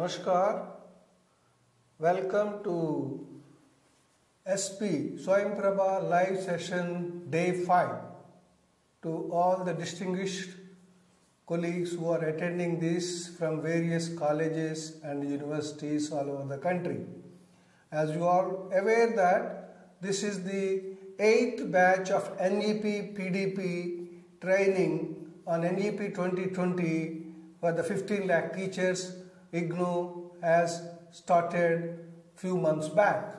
Namaskar, welcome to SP Swayam Prabha live session day 5 to all the distinguished colleagues who are attending this from various colleges and universities all over the country. As you are aware that this is the 8th batch of NEP PDP training on NEP 2020 for the 15 lakh teachers IGNU has started few months back.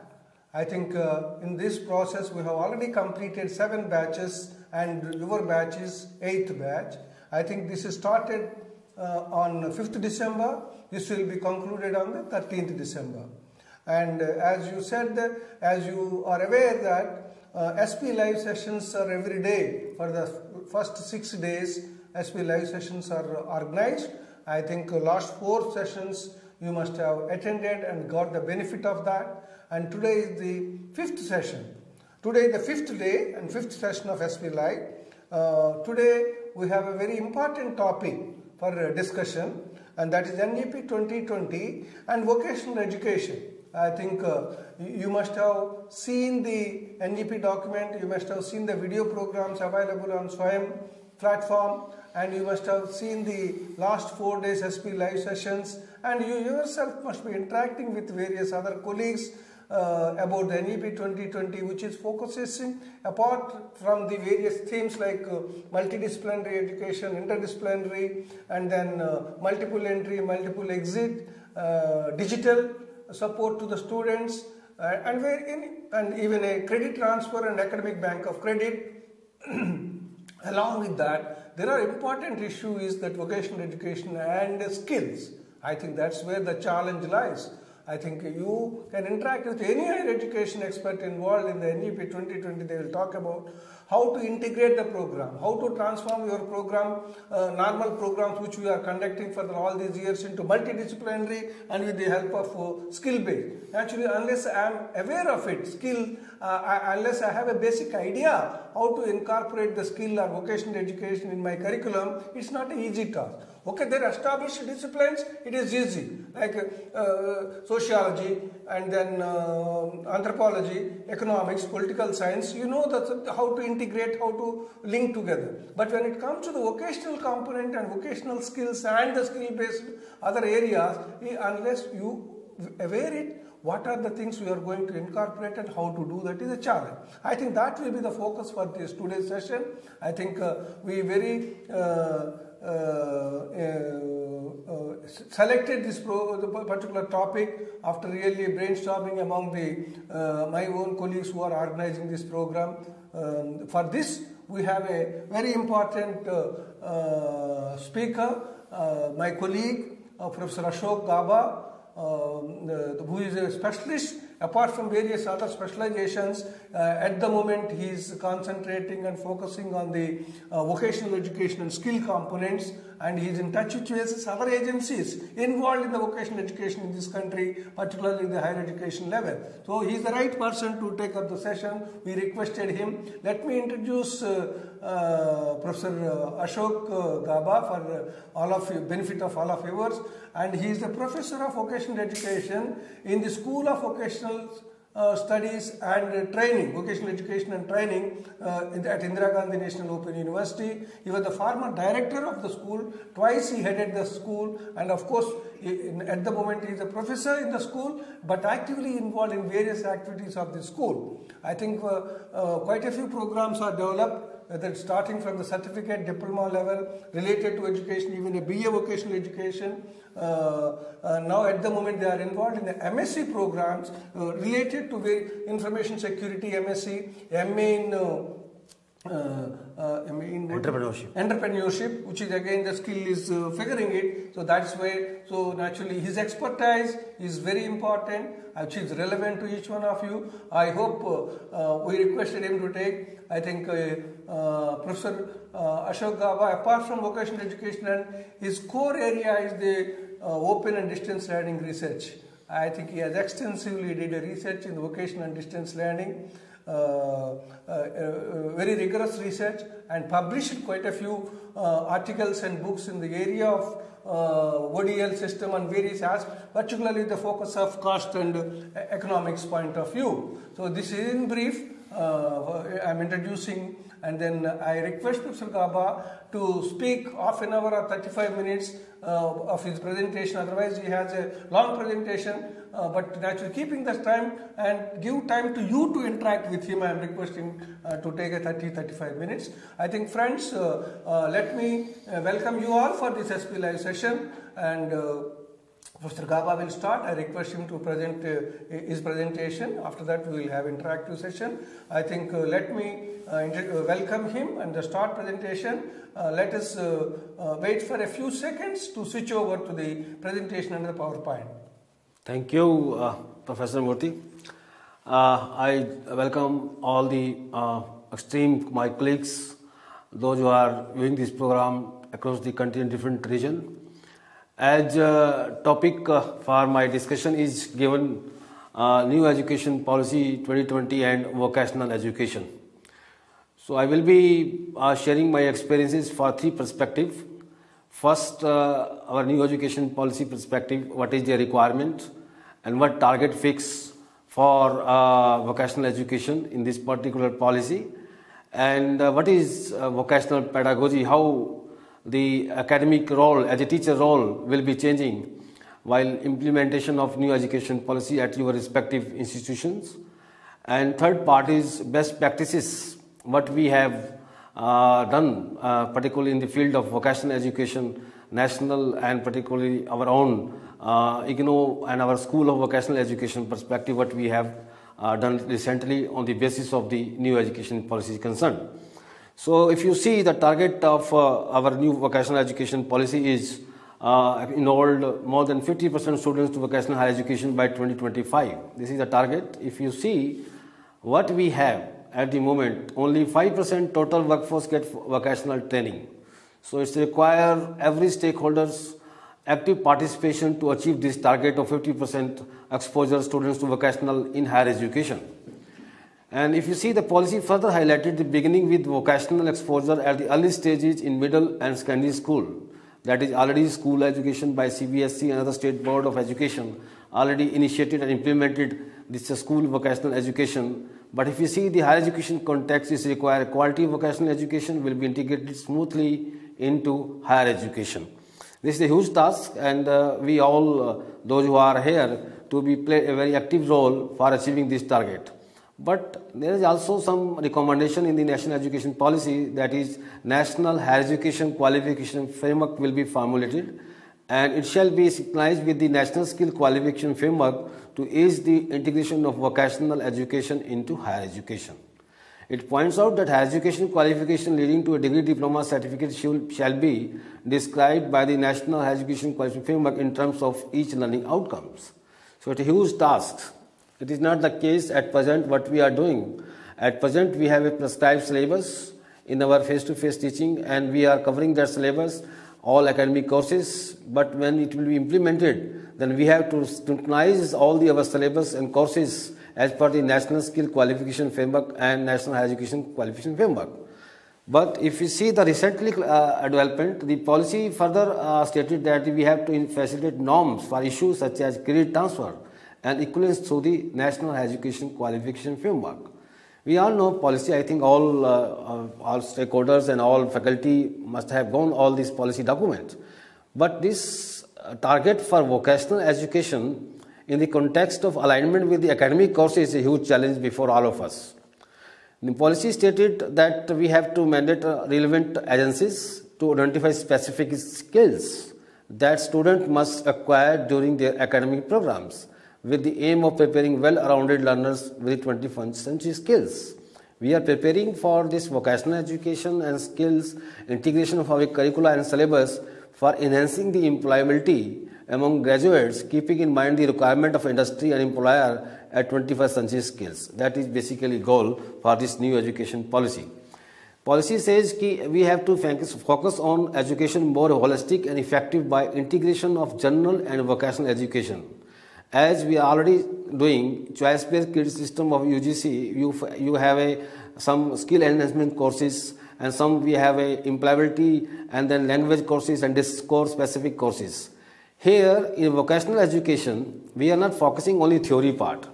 I think in this process we have already completed 7 batches and your batch is 8th batch. I think this is started on 5th December. This will be concluded on the 13th December. And as you said, as you are aware that SP live sessions are every day. For the first 6 days, SP live sessions are organized. I think last 4 sessions you must have attended and got the benefit of that. And today is the 5th session. Today is the 5th day and 5th session of SP Live. Today we have a very important topic for discussion, and that is NEP 2020 and vocational education. I think you must have seen the NEP document, you must have seen the video programs available on Swayam platform, and you must have seen the last 4 days SP live sessions, and you yourself must be interacting with various other colleagues about the NEP 2020, which is focusing apart from the various themes like multidisciplinary education, interdisciplinary, and then multiple entry, multiple exit, digital support to the students, and even a credit transfer and academic bank of credit. Along with that, there are important issues that vocational education and skills. I think that's where the challenge lies. I think you can interact with any higher education expert involved in the NEP 2020. They will talk about how to integrate the program, how to transform your program, normal programs which we are conducting for all these years into multidisciplinary and with the help of skill-based. Actually, unless I am aware of it, unless I have a basic idea how to incorporate the skill or vocational education in my curriculum, it's not an easy task. Okay, there are established disciplines, it is easy, like sociology and then anthropology, economics, political science. You know that how to integrate, how to link together. But when it comes to the vocational component and vocational skills and the skill-based other areas, unless you aware it, what are the things we are going to incorporate and how to do that is a challenge. I think that will be the focus for this today's session. I think we very selected this particular topic after really brainstorming among the my own colleagues who are organizing this program. For this, we have a very important speaker, my colleague, Professor Ashok Gaba, who is a specialist. Apart from various other specializations, at the moment he is concentrating and focusing on the vocational education and skill components, and he is in touch with various other agencies involved in the vocational education in this country, particularly the higher education level. So he is the right person to take up the session. We requested him. Let me introduce Professor Ashok Gaba for all of you, benefit of all of yours, and he is the professor of vocational education in the School of Vocational Studies and Training, Vocational Education and Training at Indira Gandhi National Open University. He was the former director of the school. Twice he headed the school, and of course at the moment he is a professor in the school but actively involved in various activities of the school. I think quite a few programs are developed, whether starting from the certificate, diploma level, related to education, even a BA vocational education. Now at the moment they are involved in the MSc programs related to information security, MSc, MA in entrepreneurship, which is again the skill is figuring it. So that's why, so naturally his expertise is very important, which is relevant to each one of you. I hope we requested him to take. I think Professor Ashok Gaba, apart from vocational education, and his core area is the open and distance learning research. I think he has extensively did a research in vocational and distance learning. very rigorous research and published quite a few articles and books in the area of ODL system and various aspects, particularly the focus of cost and economics point of view. So this is in brief, I am introducing, and then I request Professor Gaba to speak half an hour or 35 minutes of his presentation, otherwise he has a long presentation, but naturally keeping this time and give time to you to interact with him, I am requesting to take a 30-35 minutes. I think friends, let me welcome you all for this SP Live session, and Professor Gaba will start. I request him to present his presentation. After that, we will have interactive session. I think let me welcome him and the start presentation. Let us wait for a few seconds to switch over to the presentation and the PowerPoint. Thank you, Professor Murthy. I welcome all the esteemed my colleagues, those who are viewing this program across the country in different regions. As topic for my discussion is given New Education Policy 2020 and Vocational Education. So I will be sharing my experiences for three perspectives. First, our New Education Policy perspective, what is the requirement and what target fix for vocational education in this particular policy, and what is vocational pedagogy, how the academic role as a teacher role will be changing while implementation of new education policy at your respective institutions. And third part is best practices, what we have done particularly in the field of vocational education, national and particularly our own IGNO and our School of Vocational Education perspective, what we have done recently on the basis of the new education policy concern. So if you see, the target of our new vocational education policy is enrolled more than 50% students to vocational higher education by 2025. This is the target. If you see what we have at the moment, only 5% total workforce get vocational training. So it requires every stakeholder's active participation to achieve this target of 50% exposure students to vocational in higher education. And if you see, the policy further highlighted the beginning with vocational exposure at the early stages in middle and secondary school. That is already school education by CBSE and other state board of education already initiated and implemented this school vocational education. But if you see the higher education context, is require quality vocational education will be integrated smoothly into higher education. This is a huge task, and we all, those who are here, to be play a very active role for achieving this target. But there is also some recommendation in the national education policy, that is National Higher Education Qualification Framework will be formulated, and it shall be synchronized with the National Skill Qualification Framework to ease the integration of vocational education into higher education. It points out that higher education qualification leading to a degree, diploma, certificate shall be described by the National Higher Education Qualification Framework in terms of each learning outcomes. So it's a huge task. It is not the case at present what we are doing. At present we have a prescribed syllabus in our face-to-face teaching, and we are covering that syllabus, all academic courses, but when it will be implemented, then we have to scrutinize all the other syllabus and courses as per the National Skill Qualification Framework and National Higher Education Qualification Framework. But if you see the recently development, the policy further stated that we have to facilitate norms for issues such as credit transfer and equivalence through the National Education Qualification Framework. We all know policy, I think all stakeholders and all faculty must have gone all these policy documents. But this target for vocational education in the context of alignment with the academic courses is a huge challenge before all of us. The policy stated that we have to mandate relevant agencies to identify specific skills that students must acquire during their academic programs, with the aim of preparing well-rounded learners with 21st century skills. We are preparing for this vocational education and skills integration of our curricula and syllabus for enhancing the employability among graduates, keeping in mind the requirement of industry and employer at 21st century skills. That is basically goal for this new education policy. Policy says that we have to focus on education more holistic and effective by integration of general and vocational education, As we are already doing choice-based credit system of UGC, you have some skill enhancement courses, and some we have employability, and then language courses and discourse-specific courses. Here in vocational education, we are not focusing only theory part.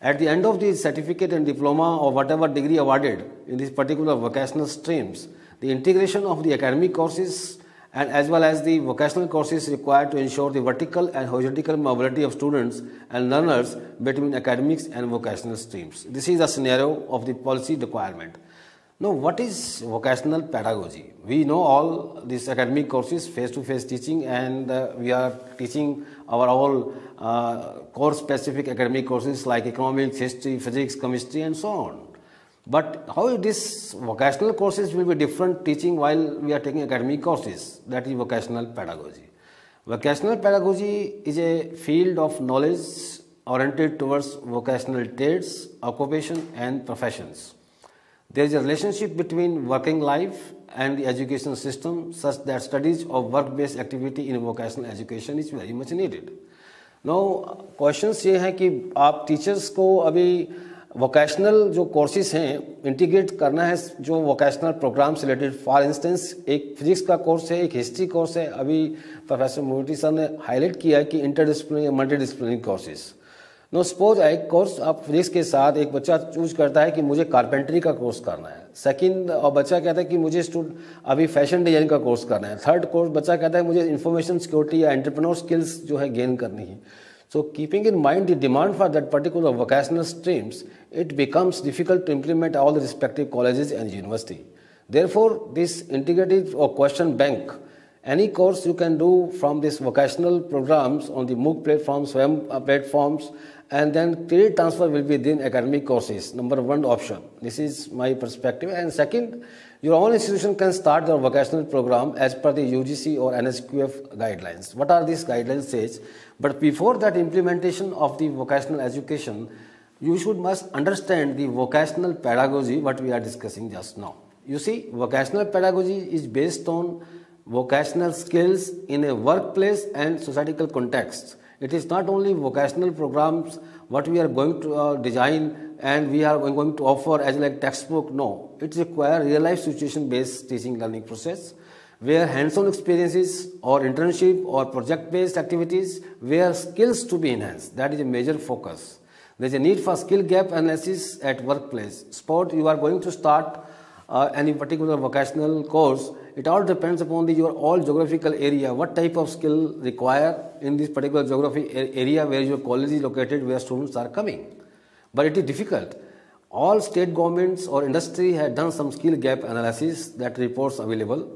At the end of the certificate and diploma or whatever degree awarded in these particular vocational streams, the integration of the academic courses and as well as the vocational courses required to ensure the vertical and horizontal mobility of students and learners between academics and vocational streams. This is a scenario of the policy requirement. Now, what is vocational pedagogy? We know all these academic courses, face-to-face teaching, and we are teaching our all course-specific academic courses like economics, history, physics, chemistry, and so on. But how these vocational courses will be different teaching while we are taking academic courses? That is vocational pedagogy. Vocational pedagogy is a field of knowledge oriented towards vocational trades, occupation, and professions. There is a relationship between working life and the education system such that studies of work-based activity in vocational education is very much needed. Now, questions ये हैं कि आप teachers को अभी vocational जो courses हैं integrate करना है जो वोकेशनल प्रोग्राम से रिलेटेड, फॉर इंस्टेंस एक फिजिक्स का कोर्स है, एक हिस्ट्री कोर्स है. अभी प्रोफेसर मूर्ति सर ने हाईलाइट किया कि इंटरडिसिप्लिनरी या मल्टीडिसिप्लिनरी कोर्सेज. नो सपोज एक कोर्स आप फिजिक्स के साथ एक बच्चा चूज करता है कि मुझे कारपेंटरी का कोर्स करना है, सेकंड, और बच्चा कहता है कि मुझे अभी फैशन डिजाइन का कोर्स करना है, थर्ड कोर्स बच्चा कहता है मुझे इंफॉर्मेशन सिक्योरिटी या एंटरप्रेन्योर स्किल्स जो है गेन करनी है. So keeping in mind the demand for that particular vocational streams, it becomes difficult to implement all the respective colleges and university. Therefore, this integrative or question bank, any course you can do from these vocational programs on the MOOC platforms, Swayam platforms, and then credit transfer will be within academic courses, number one option. This is my perspective. And second, your own institution can start their vocational program as per the UGC or NSQF guidelines. What are these guidelines says? But before that implementation of the vocational education, you should must understand the vocational pedagogy what we are discussing just now. You see, vocational pedagogy is based on vocational skills in a workplace and societal context. It is not only vocational programs what we are going to design and we are going to offer as like textbook. No, it requires real life situation based teaching learning process where hands-on experiences or internship or project based activities where skills to be enhanced. That is a major focus. There is a need for skill gap analysis at workplace. Suppose you are going to start any particular vocational course, it all depends upon your all geographical area, what type of skill require in this particular geography area where your college is located, where students are coming. But it is difficult. All state governments or industry have done some skill gap analysis, that reports available,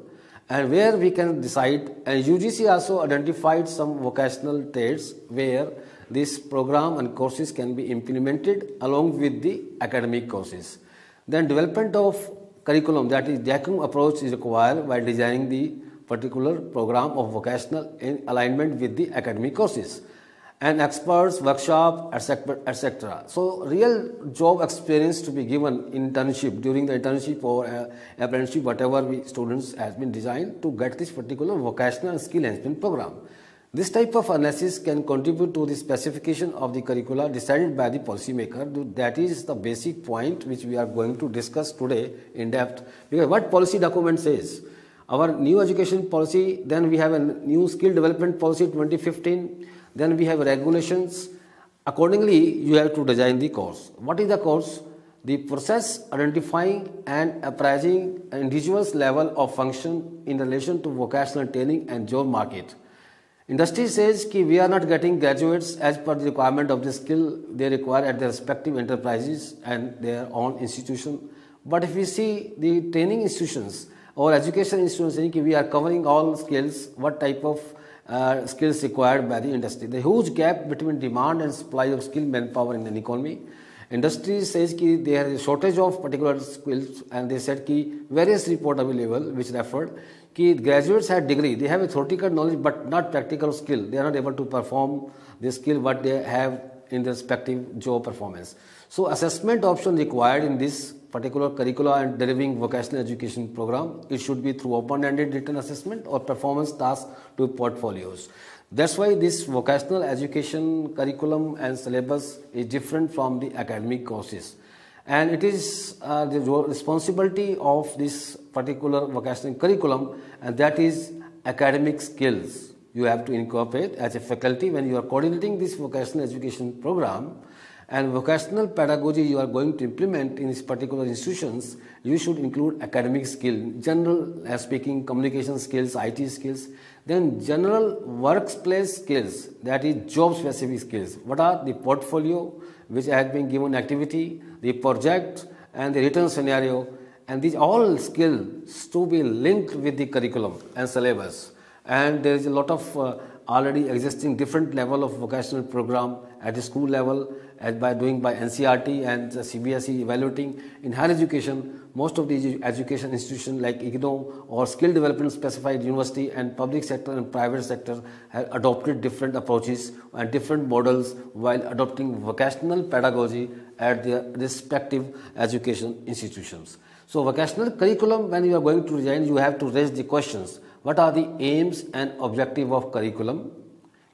and where we can decide, and UGC also identified some vocational trades where this program and courses can be implemented along with the academic courses. Then development of curriculum, that is DGT approach, is required by designing the particular program of vocational in alignment with the academic courses and experts, workshop, etc. So real job experience to be given internship, during the internship or apprenticeship, whatever students has been designed to get this particular vocational skill enhancement program. This type of analysis can contribute to the specification of the curricula decided by the policymaker. That is the basic point which we are going to discuss today in depth. Because what policy document says? Our new education policy, then we have a new skill development policy 2015, then we have regulations. Accordingly, you have to design the course. What is the course? The process identifying and appraising individuals' level of function in relation to vocational training and job market. Industry says that we are not getting graduates as per the requirement of the skill they require at their respective enterprises and their own institution. But if we see the training institutions or education institutions saying that we are covering all skills, what type of skills required by the industry. The huge gap between demand and supply of skilled manpower in an economy. Industry says that there is a shortage of particular skills, and they said that various report available which referred that graduates have degree, they have a theoretical knowledge but not practical skill. They are not able to perform the skill what they have in their respective job performance. So assessment option required in this particular curricula and delivering vocational education program. It should be through open-ended written assessment or performance tasks to portfolios. That's why this vocational education curriculum and syllabus is different from the academic courses. And it is the responsibility of this particular vocational curriculum, and that is academic skills. You have to incorporate as a faculty when you are coordinating this vocational education program, and vocational pedagogy you are going to implement in these particular institutions, you should include academic skill, general speaking, communication skills, IT skills, then general workplace skills, that is job specific skills. What are the portfolio, which has been given activity, the project and the return scenario, and these all skills to be linked with the curriculum and syllabus. And there is a lot of already existing different level of vocational program at the school level, as by doing by NCRT and CBSE evaluating. In higher education, most of the education institutions like IGNO or skill development specified university and public sector and private sector have adopted different approaches and different models while adopting vocational pedagogy at their respective education institutions. So vocational curriculum, when you are going to design, you have to raise the questions. What are the aims and objective of curriculum?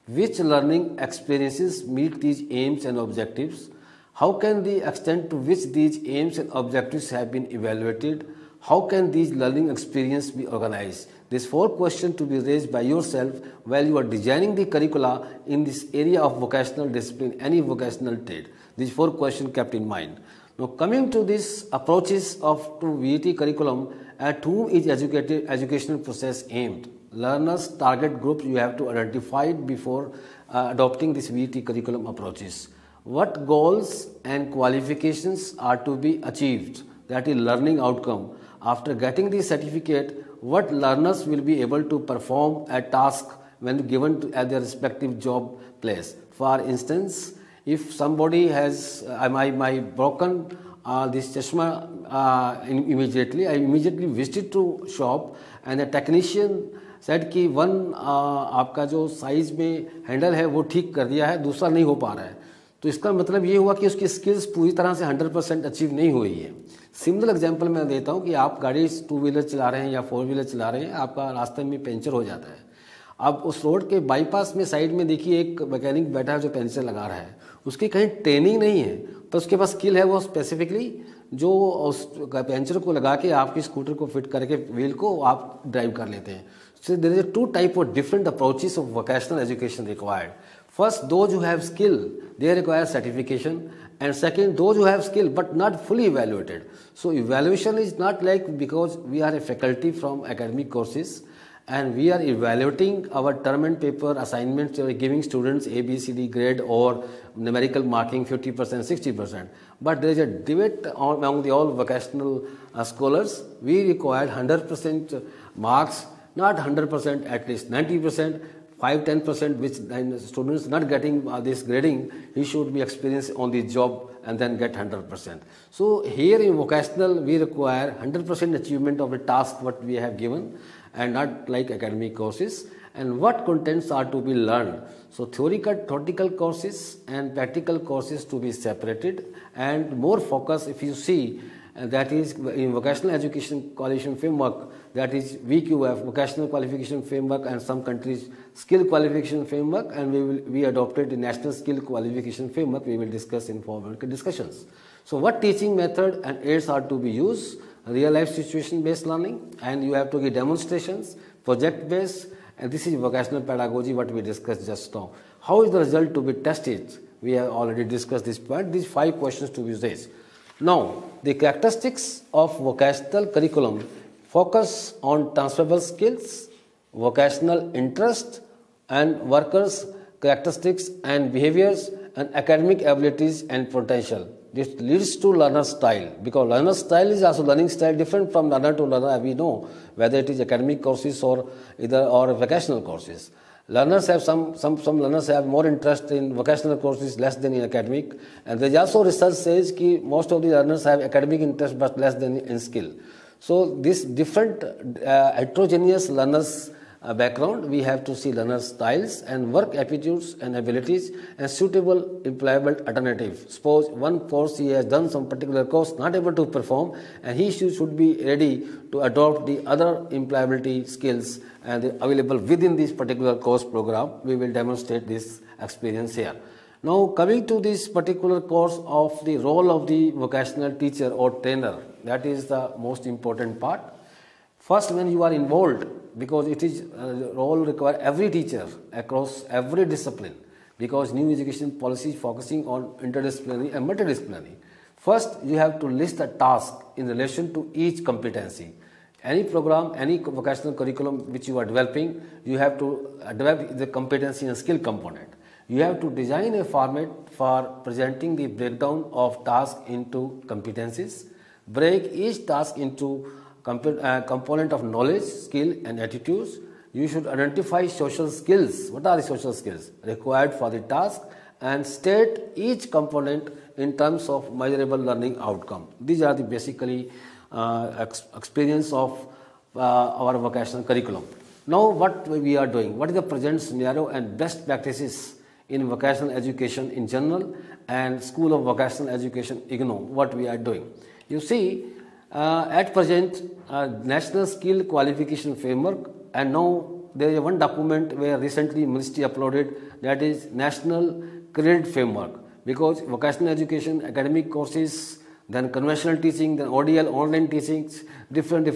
Which learning experiences meet these aims and objectives? How can the extent to which these aims and objectives have been evaluated? How can these learning experiences be organized? These four questions to be raised by yourself while you are designing the curricula in this area of vocational discipline, any vocational trade. These four questions kept in mind. Now coming to these approaches of to VET curriculum, at whom is educational process aimed? Learners target groups you have to identify before adopting this VET curriculum approaches. What goals and qualifications are to be achieved? That is learning outcome. After getting the certificate, what learners will be able to perform a task when given at their respective job place. For instance, if somebody has broken this chashma I immediately visited to shop, and the technician said कि one आपका जो size में handle है वो ठीक कर दिया है, दूसरा नहीं हो पा रहा है, तो इसका मतलब ये हुआ कि उसकी skills पूरी तरह से 100% achieve नहीं हुई है। सिमिलर example मैं देता हूँ कि आप गाड़ी 2-wheeler चला रहे हैं या 4-wheeler चला रहे हैं, आपका रास्ते में पंचर हो जाता है। अब उस रोड के बाईपास में साइड में देखिए एक मैकेनिक बैठा है जो पंचर लगा रहा है, उसकी कहीं ट्रेनिंग नहीं है, तो उसके पास स्किल है वो स्पेसिफिकली जो उस पंचर को लगा के आपकी स्कूटर को फिट करके व्हील को आप ड्राइव कर लेते हैं। So there is two type of different approaches of vocational education required. First, those who have skill they require certification, and second, those who have skill but not fully evaluated. So evaluation is not like, because we are a faculty from academic courses and we are evaluating our term and paper assignments, we are giving students A, B, C, D grade or numerical marking 50%, 60%. But there is a debate among the all vocational scholars. We require 100% marks, not 100%, at least 90%. 5-10% which students not getting this grading, he should be experienced on the job and then get 100%. So here in vocational we require 100% achievement of a task what we have given, and not like academic courses. And what contents are to be learned? So theoretical courses and practical courses to be separated, and more focus if you see, that is in vocational education qualification framework, that is VQF, vocational qualification framework, and some countries skill qualification framework, and we adopted the national skill qualification framework. We will discuss in formal discussions. So what teaching method and aids are to be used? Real life situation based learning, and you have to give demonstrations, project based, and this is vocational pedagogy what we discussed just now. How is the result to be tested? We have already discussed this point. These five questions to be raised. Now, the characteristics of vocational curriculum focus on transferable skills, vocational interest, and workers' characteristics and behaviors, and academic abilities and potential. This leads to learner style, because learner style is also learning style different from learner to learner, we know, whether it is academic courses or either or vocational courses. Learners have some learners have more interest in vocational courses less than in academic, and there is also research says ki most of the learners have academic interest but less than in skill. So this different heterogeneous learners background, we have to see learners' styles and work aptitudes and abilities and suitable employable alternative. Suppose one course he has done some particular course, not able to perform, and he should be ready to adopt the other employability skills and available within this particular course program. We will demonstrate this experience here. Now coming to this particular course of the role of the vocational teacher or trainer, that is the most important part. First, when you are involved, because it is role require every teacher across every discipline, because new education policy is focusing on interdisciplinary and multidisciplinary. First, you have to list the task in relation to each competency. Any program, any vocational curriculum which you are developing, you have to develop the competency and skill component. You have to design a format for presenting the breakdown of tasks into competencies. Break each task into component of knowledge, skill and attitudes. You should identify social skills. What are the social skills required for the task? And state each component in terms of measurable learning outcome. These are the basically experience of our vocational curriculum. Now what we are doing, what is the present scenario and best practices in vocational education in general and School of Vocational Education, IGNO, what we are doing. You see, at present, National Skill Qualification Framework, and now there is one document where recently Ministry uploaded, that is National Credit Framework, because vocational education, academic courses, then conventional teaching, then ODL, online teachings, different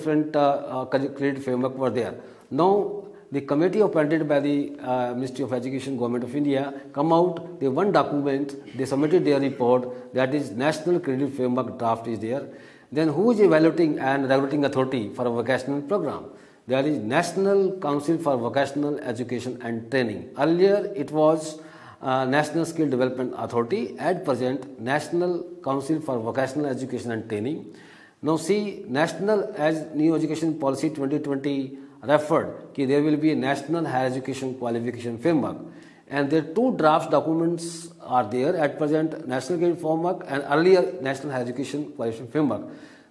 credit framework were there. Now, the committee appointed by the Ministry of Education, Government of India, come out, they one document, they submitted their report, that is National Credit Framework draft is there. Then who is evaluating and regulating authority for a vocational program? There is National Council for Vocational Education and Training. Earlier it was National Skill Development Authority, at present National Council for Vocational Education and Training. Now see, National as New Education Policy 2020 referred that there will be a National Higher Education Qualification Framework, and there are two draft documents are there at present, National Credit Framework and earlier National Higher Education Qualification Framework.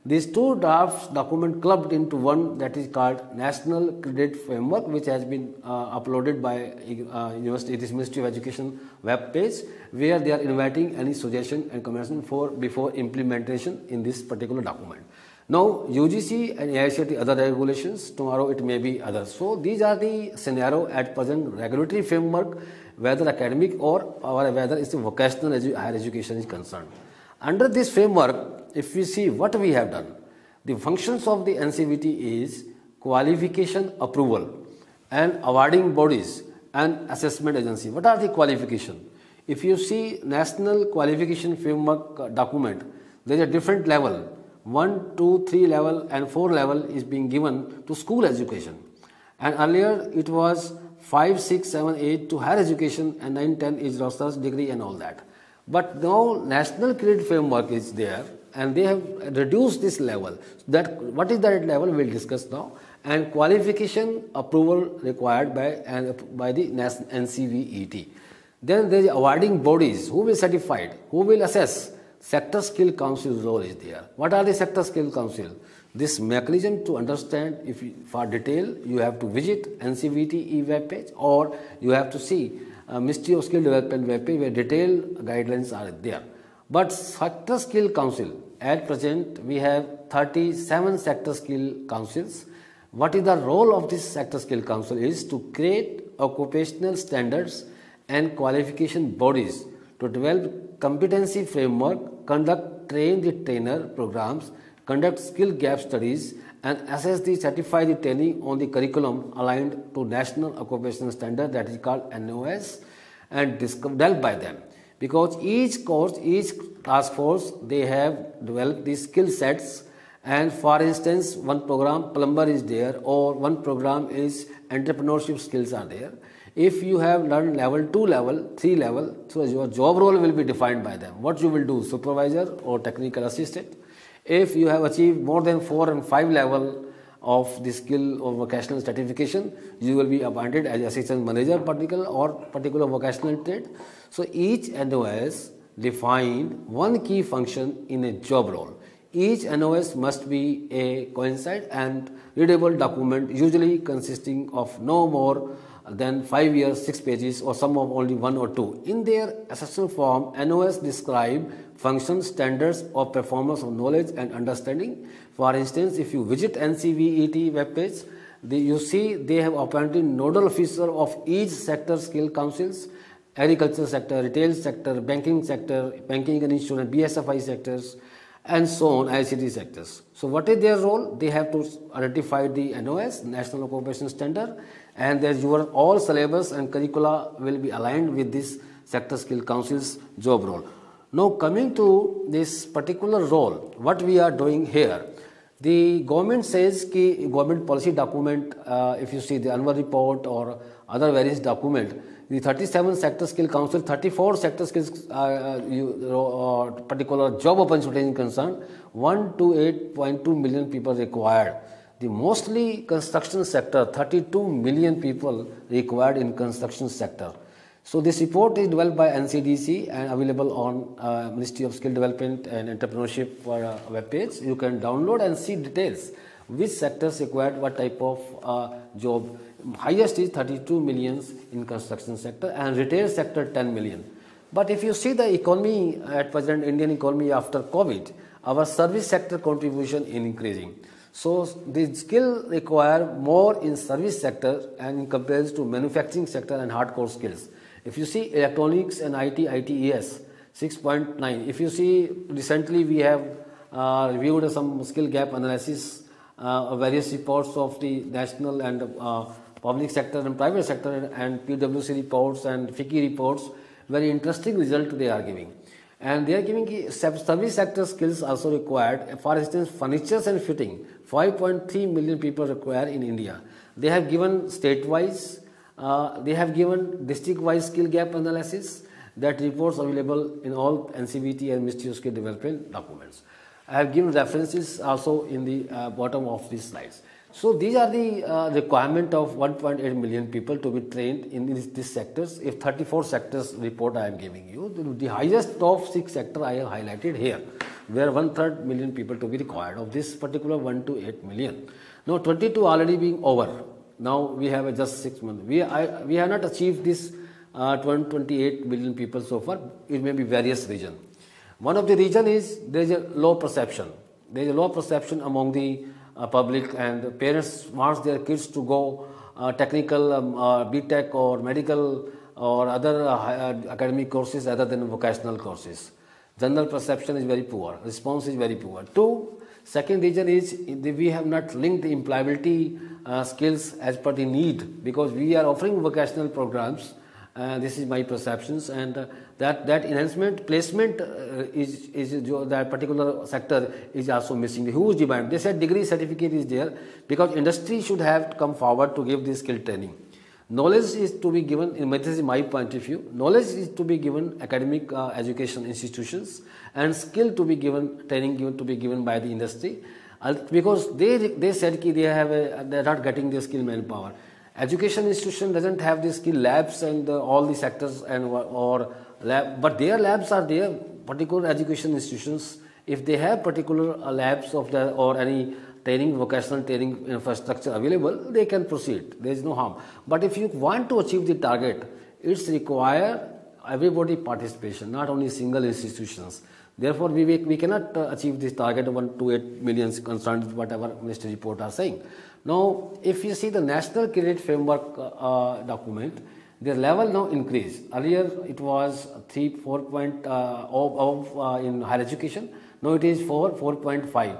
These two drafts document clubbed into one, that is called National Credit Framework, which has been uploaded by University, it is Ministry of Education web page, where they are inviting any suggestion and comments for before implementation in this particular document. Now UGC and ICT other regulations, tomorrow it may be others. So these are the scenario at present regulatory framework, whether academic or whether it's the vocational higher education is concerned. Under this framework, if we see what we have done, the functions of the NCVT is qualification approval and awarding bodies and assessment agency. What are the qualification? If you see National Qualification Framework document, there is a different level. 1, 2, 3 level and 4 level is being given to school education, and earlier it was 5, 6, 7, 8 to higher education, and 9, 10 is research degree and all that. But now National Credit Framework is there, and they have reduced this level. That what is that level we will discuss now, and qualification approval required by the NCVET. Then there is awarding bodies, who will certify, who will assess. Sector Skill Council role is there. What are the Sector Skill Council? This mechanism to understand, if you, for detail, you have to visit NCVT web page, or you have to see Ministry of Skill Development web page where detailed guidelines are there. But Sector Skill Council, at present we have 37 Sector Skill Councils. What is the role of this Sector Skill Council is to create occupational standards and qualification bodies to develop competency framework, conduct train the trainer programs, conduct skill gap studies, and assess the certify the training on the curriculum aligned to National Occupational Standard, that is called NOS, and developed by them. Because each course, each task force, they have developed these skill sets. And for instance, one program plumber is there, or one program is entrepreneurship skills are there. If you have learned level 2, level 3 level, so your job role will be defined by them. What you will do, supervisor or technical assistant. If you have achieved more than 4 and 5 level of the skill or vocational certification, you will be appointed as assistant manager particular vocational trade. So each NOS defined one key function in a job role. Each NOS must be a concise and readable document, usually consisting of no more than 5 or 6 pages, or some of only 1 or 2. In their assessment form, NOS describe functions, standards of performance of knowledge and understanding. For instance, if you visit NCVT webpage, you see they have appointed nodal officer of each sector skill councils: agriculture sector, retail sector, banking and insurance, BSFI sectors, and so on, ICT sectors. So what is their role? They have to identify the NOS, National Occupation Standard, and their all syllabus and curricula will be aligned with this sector skill council's job role. Now coming to this particular role, what we are doing here, the government says ki government policy document, if you see the annual report or other various document, the 37 sector skill council, 34 sector skills particular job opportunity is concerned, 128.2 million people required. The mostly construction sector, 32 million people required in construction sector. So this report is developed by NCDC and available on Ministry of Skill Development and Entrepreneurship for webpage. You can download and see details which sectors required what type of job. Highest is 32 million in construction sector, and retail sector 10 million. But if you see the economy at present, Indian economy after COVID, our service sector contribution is increasing. So the skill require more in service sector and in comparison to manufacturing sector and hardcore skills. If you see electronics and IT, ITES, 6.9. If you see recently we have reviewed some skill gap analysis, various reports of the national and public sector and private sector, and PwC reports and FICCI reports. Very interesting result they are giving. And they are giving service sector skills also required. For instance, furniture and fitting, 5.3 million people require in India. They have given state-wise, they have given district-wise skill gap analysis. That reports available in all NCVT and Ministry of Skill Development documents. I have given references also in the bottom of these slides. So these are the requirement of 1.8 million people to be trained in these sectors. If 34 sectors report I am giving you, the highest top 6 sector I have highlighted here, where 1/3 million people to be required of this particular 1 to 8 million. Now 22 already being over. Now we have just 6 months. We have not achieved this 28 million people so far. It may be various regions. One of the reasons is there is a low perception. There is a low perception among the public, and the parents want their kids to go technical, BTech or medical or other academic courses other than vocational courses. General perception is very poor, response is very poor. Two, second reason is we have not linked the employability skills as per the need, because we are offering vocational programs. This is my perceptions, and that enhancement placement is that particular sector is also missing. The huge demand. They said degree certificate is there because industry should have come forward to give this skill training. Knowledge is to be given, in my point of view, knowledge is to be given academic education institutions, and skill to be given, training given to be given by the industry, because they said that they are not getting their skill manpower. Education institution doesn't have the skill labs and all the sectors and but their labs are there. Particular education institutions, if they have particular labs of the or any training, vocational training infrastructure available, they can proceed. There is no harm. But if you want to achieve the target, it's require everybody participation, not only single institutions. Therefore, we cannot achieve this target of 1 to 8 million concerned with whatever ministry report are saying. Now, if you see the National Credit Framework document, the level now increased. Earlier, it was 3, 4 in higher education. Now, it is 4, 4.5.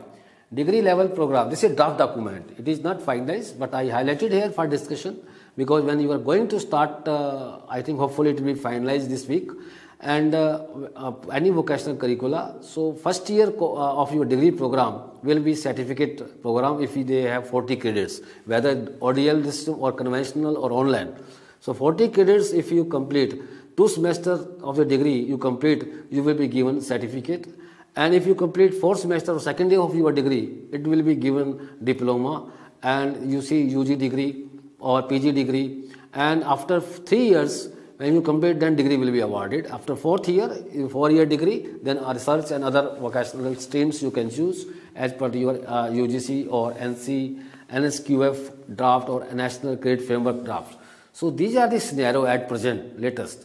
Degree level program. This is a draft document. It is not finalized, but I highlighted here for discussion, because when you are going to start, I think hopefully it will be finalized this week. And any vocational curricula. So first year of your degree program will be certificate program if they have 40 credits, whether ODL system or conventional or online. So 40 credits if you complete, 2 semesters of the degree you complete, you will be given certificate. And if you complete 4th semester or 2nd year of your degree, it will be given diploma, and you see UG degree or PG degree. And after 3 years, When you compare, then degree will be awarded. After 4th year, 4-year degree, then research and other vocational streams you can choose as per your UGC or NSQF draft or National Credit Framework draft. So these are the scenario at present, latest.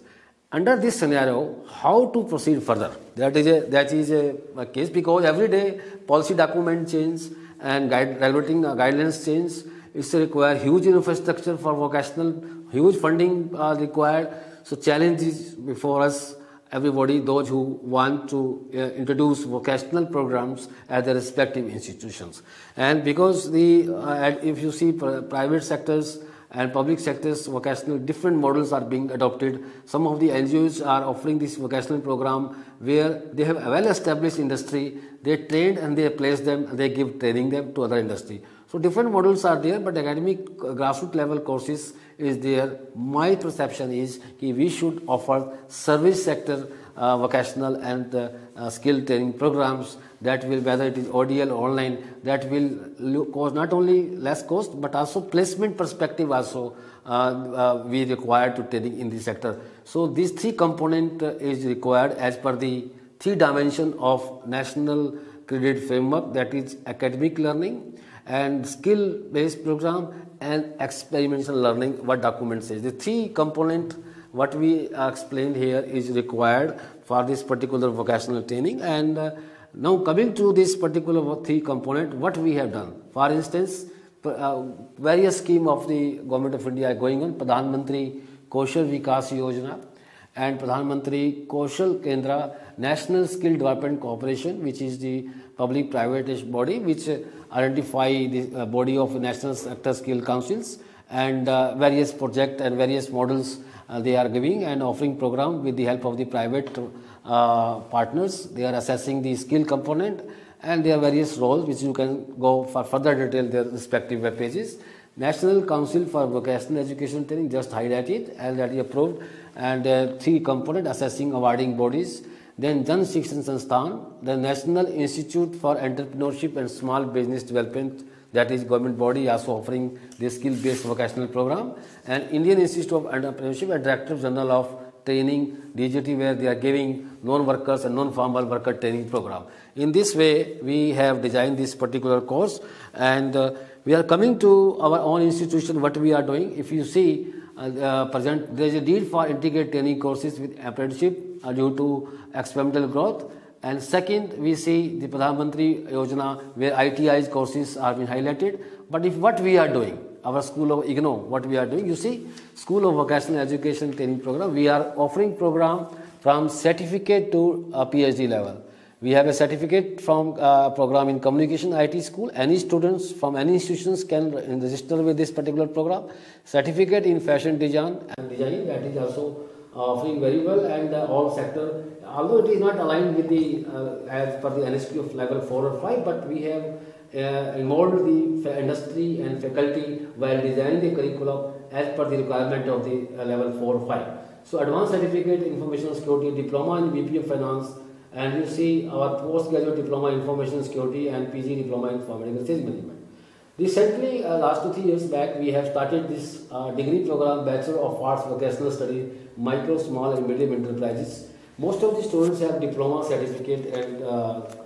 Under this scenario, how to proceed further? That is a case, because every day policy document change and regulating guidelines change. It's require huge infrastructure for vocational, huge funding required. So challenge is before us, everybody, those who want to introduce vocational programs at their respective institutions. And because the if you see private sectors and public sectors, vocational different models are being adopted. Some of the NGOs are offering this vocational program where they have a well-established industry. They trained and they place them, and they give training them to other industry. So different models are there, but academic grassroots level courses is there. My perception is that we should offer service sector vocational and skill training programs that will, whether it is ODL or online, that will cause not only less cost but also placement perspective also we require to training in this sector. So these three component is required as per the three dimension of National Credit Framework, that is academic learning and skill-based program and experimental learning, what document says. The three component what we explained here is required for this particular vocational training. And now coming to this particular three component, what we have done. For instance, various scheme of the Government of India are going on, Pradhan Mantri Kaushal Vikas Yojana and Pradhan Mantri Kaushal Kendra, National Skill Development Corporation, which is the public-private body which identify the body of National Sector Skill Councils, and various projects and various models they are giving and offering program with the help of the private partners. They are assessing the skill component and their various roles, which you can go for further detail their respective web pages. National Council for Vocational Education Training, just highlighted and that is approved, and three component assessing awarding bodies. Then Jan Shikshan Sansthan, the National Institute for Entrepreneurship and Small Business Development, that is government body also offering the skill-based vocational program, and Indian Institute of Entrepreneurship and Director General of Training, DGT, where they are giving non-workers and non-formal worker training program. In this way, we have designed this particular course, and we are coming to our own institution, what we are doing. If you see, present there is a need for integrated training courses with apprenticeship due to experimental growth. And second, we see the Pradhan Mantri Yojana where ITI's courses are being highlighted. But if what we are doing, our school of IGNO, what we are doing, you see, School of Vocational Education Training Program, we are offering program from certificate to PhD level. We have a certificate from program in communication IT school. Any students from any institutions can register with this particular program. Certificate in fashion design and designing, that is also offering very well, and all sector, although it is not aligned with the as per the NSQF level 4 or 5, but we have involved the industry and faculty while designing the curriculum as per the requirement of the level 4 or 5. So advanced certificate information security diploma in BPM finance, and you see our postgraduate diploma information security and PG diploma in informatics sales management. Recently, last 2-3 years back, we have started this degree program, Bachelor of Arts Vocational Study, Micro, Small and Medium Enterprises. Most of the students have diploma, certificate and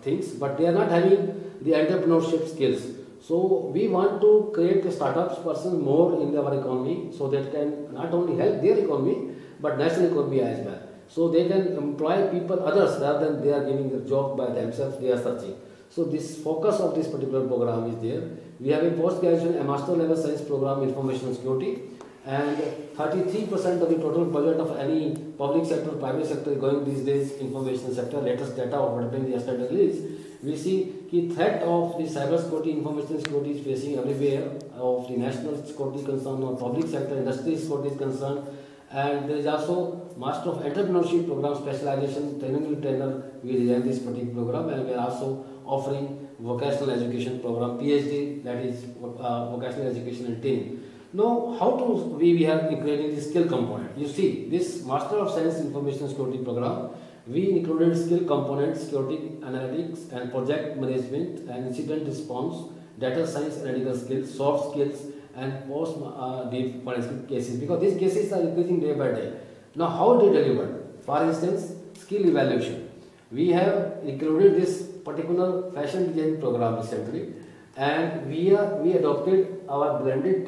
things, but they are not having the entrepreneurship skills. So we want to create a startups person more in our economy, so that can not only help their economy, but national economy as well. So they can employ people, others, rather than they are giving the job by themselves, they are searching. So this focus of this particular program is there. We have a postgraduate and master level science program information security, and 33% of the total budget of any public sector, private sector going these days information sector. Latest data of what happened yesterday release, we see the threat of the cyber security, information security is facing everywhere of the national security concern or public sector industry security is concerned. And there is also Master of Entrepreneurship Program Specialization Training to Trainer. We designed this particular program, and we are also offering Vocational Education Program, PhD, that is Vocational Education and Training. Now, how to we are including the skill component? You see, this Master of Science Information Security Program, we included skill components, security analytics and project management and incident response, data science analytical skills, soft skills, and post deep forensic cases, because these cases are increasing day by day. Now how they delivered? For instance, skill evaluation. We have included this particular fashion design program recently, and we adopted our blended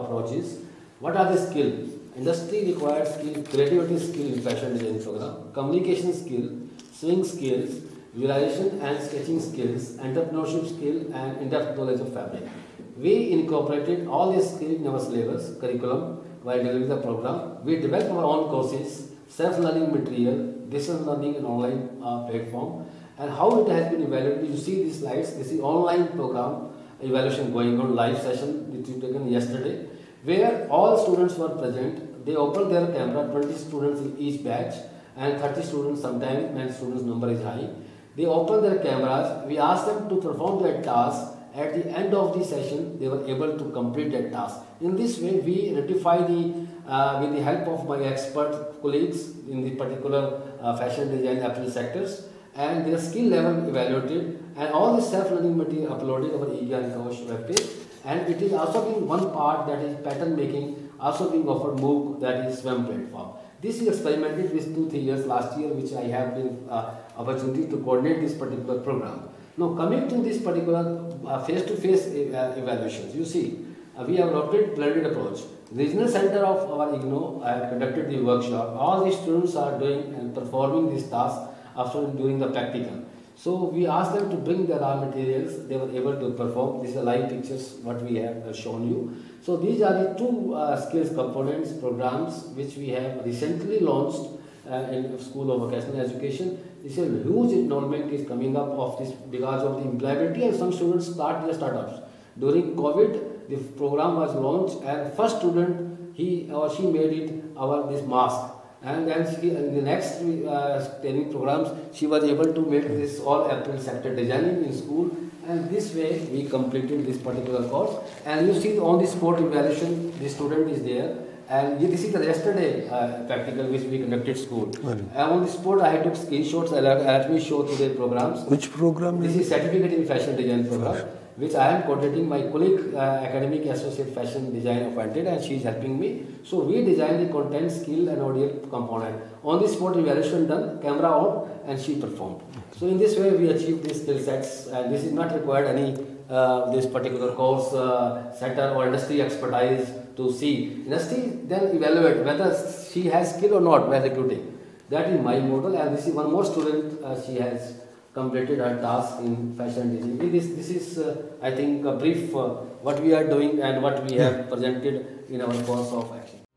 approaches. What are the skills? Industry required skill, creativity skill in fashion design program, communication skill, swing skills, visualization and sketching skills, entrepreneurship skill, and in-depth knowledge of fabric. We incorporated all these skills in our syllabus curriculum while delivering the program. We developed our own courses, self-learning material, distance learning and online platform. And how it has been evaluated, you see these slides, this is online program evaluation going on, live session which we taken yesterday, where all students were present. They opened their camera, 20 students in each batch and 30 students sometimes, and students number is high. They opened their cameras, we asked them to perform their task. At the end of the session, they were able to complete that task. In this way, we rectify the, with the help of my expert colleagues in the particular fashion design apparel sectors, and their skill level evaluated, and all the self-learning material uploaded over Jan Shikshan web page. And it is also being one part, that is pattern making, also being offered MOOC, that is Swayam platform. This is experimented with 2-3 years last year, which I have been opportunity to coordinate this particular program. Now coming to this particular face-to-face evaluations, you see, we have adopted blended approach. Regional center of our IGNO conducted the workshop. All the students are doing and performing this task after doing the practical. So we asked them to bring their raw materials, they were able to perform. These are live pictures what we have shown you. So these are the two skills components programs which we have recently launched in School of Vocational Education. This is a huge enrollment is coming up of this because of the employability, and some students start their startups. During COVID, the program was launched, and first student, he or she made it our this mask. And then she, in the next training programs, she was able to make this all apparel sector designing in school, and this way we completed this particular course. And you see on the sport evaluation, the student is there, and this is the yesterday practical which we conducted school. Well, and on the sport, I took screenshots and let me show today programs. Which program? This is certificate in fashion design program, which I am coordinating my colleague, academic associate fashion design appointed, and she is helping me. So we design the content, skill and ODL component. On this spot evaluation done, camera on, and she performed. So in this way we achieved these skill sets, and this is not required any this particular course sector or industry expertise to see. Industry then evaluate whether she has skill or not by recruiting. That is my model, and this is one more student she has completed our task in fashion design. This is, I think, a brief what we are doing and what we have presented in our course of action.